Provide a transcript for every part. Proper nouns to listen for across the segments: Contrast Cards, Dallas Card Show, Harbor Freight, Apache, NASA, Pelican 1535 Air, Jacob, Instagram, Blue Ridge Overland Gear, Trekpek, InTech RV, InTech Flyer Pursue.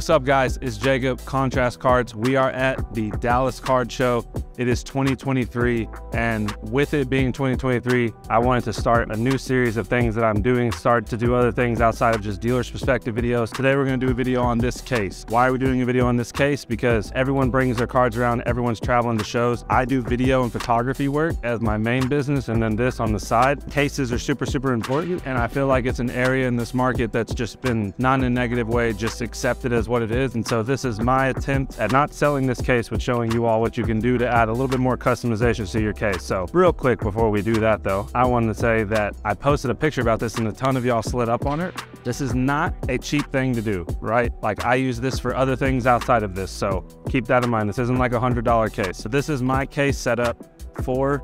What's up, guys? It's Jacob, Contrast Cards. We are at the Dallas Card Show. It is 2023, and with it being 2023, I wanted to start a new series of things that I'm doing, start to do other things outside of just dealer's perspective videos. Today, we're gonna do a video on this case. Why are we doing a video on this case? Because everyone brings their cards around, everyone's traveling to shows. I do video and photography work as my main business, and then this on the side. Cases are super, super important, and I feel like it's an area in this market that's just been, not in a negative way, just accepted as what it is. And so this is my attempt at not selling this case, but showing you all what you can do to add a little bit more customization to your case. So real quick before we do that though, I wanted to say that I posted a picture about this and a ton of y'all slid up on it. This is not a cheap thing to do, right? Like, I use this for other things outside of this. So keep that in mind. This isn't like $100 case. So this is my case setup for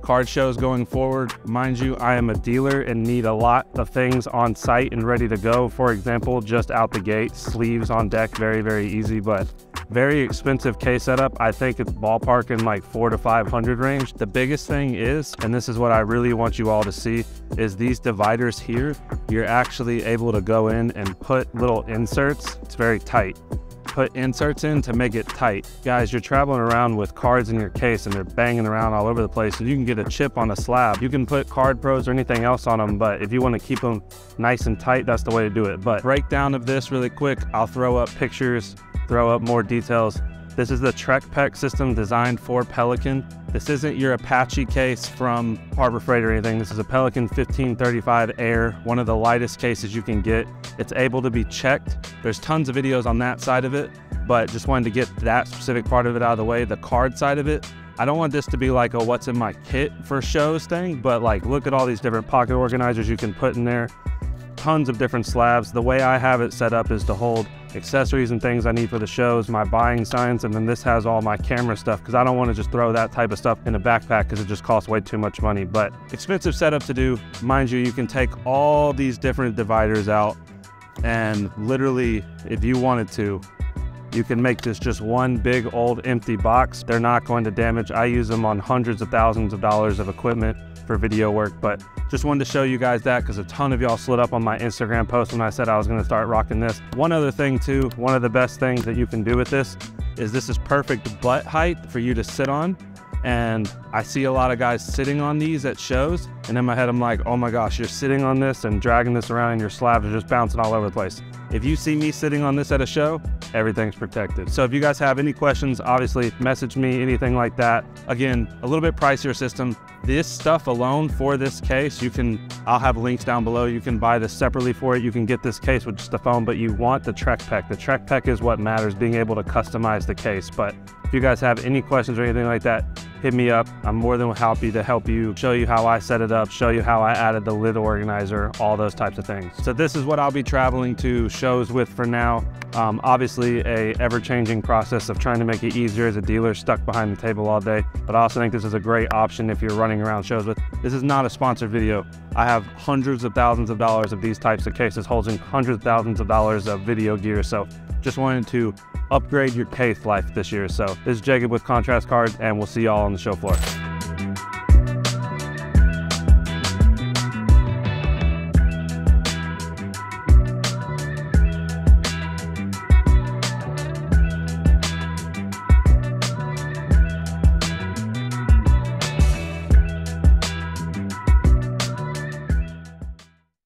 card shows going forward. Mind you, I am a dealer and need a lot of things on site and ready to go. For example, just out the gate, sleeves on deck, very, very easy, but very expensive case setup. I think it's ballpark in like 400 to 500 range. The biggest thing is, and this is what I really want you all to see, is these dividers here. You're actually able to go in and put little inserts. It's very tight. Put inserts in to make it tight. Guys, you're traveling around with cards in your case and they're banging around all over the place, and you can get a chip on a slab. You can put card pros or anything else on them, but if you want to keep them nice and tight, that's the way to do it. But breakdown of this really quick, I'll throw up pictures, throw up more details. This is the Trekpek system designed for Pelican. This isn't your Apache case from Harbor Freight or anything. This is a Pelican 1535 Air, one of the lightest cases you can get. It's able to be checked. There's tons of videos on that side of it, but just wanted to get that specific part of it out of the way, the card side of it. I don't want this to be like a what's in my kit for shows thing, but like, look at all these different pocket organizers you can put in there. Tons of different slabs. The way I have it set up is to hold accessories and things I need for the shows, my buying signs, and then this has all my camera stuff because I don't want to just throw that type of stuff in a backpack because it just costs way too much money. But expensive setup to do. Mind you, you can take all these different dividers out and literally, if you wanted to, you can make this just one big old empty box. They're not going to damage. I use them on hundreds of thousands of dollars of equipment for video work, but just wanted to show you guys that because a ton of y'all slid up on my Instagram post when I said I was going to start rocking this. One other thing too, one of the best things that you can do with this is perfect butt height for you to sit on. And I see a lot of guys sitting on these at shows, and in my head I'm like, oh my gosh, you're sitting on this and dragging this around and your slabs are just bouncing all over the place. If you see me sitting on this at a show, everything's protected. So if you guys have any questions, obviously message me, anything like that. Again, a little bit pricier system. This stuff alone for this case, I'll have links down below. You can buy this separately for it. You can get this case with just the phone, but you want the Trekpek. The Trekpek is what matters, being able to customize the case. But if you guys have any questions or anything like that, hit me up. I'm more than happy to help you, show you how I set it up, show you how I added the lid organizer, all those types of things. So this is what I'll be traveling to shows with for now. Obviously a ever-changing process of trying to make it easier as a dealer stuck behind the table all day, but I also think this is a great option if you're running around shows with. This is not a sponsored video. I have hundreds of thousands of dollars of these types of cases, holding hundreds of thousands of dollars of video gear. So just wanted to upgrade your case life this year. So this is Jacob with Contrast Cards, and we'll see y'all on the show floor.